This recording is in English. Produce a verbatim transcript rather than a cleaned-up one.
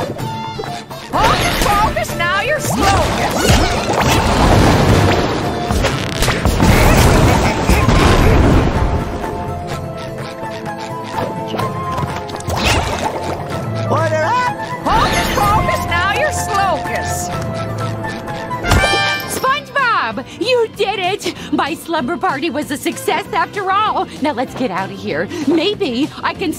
Hold the focus, now you're slow. You did it! My slumber party was a success after all! Now let's get out of here. Maybe I can...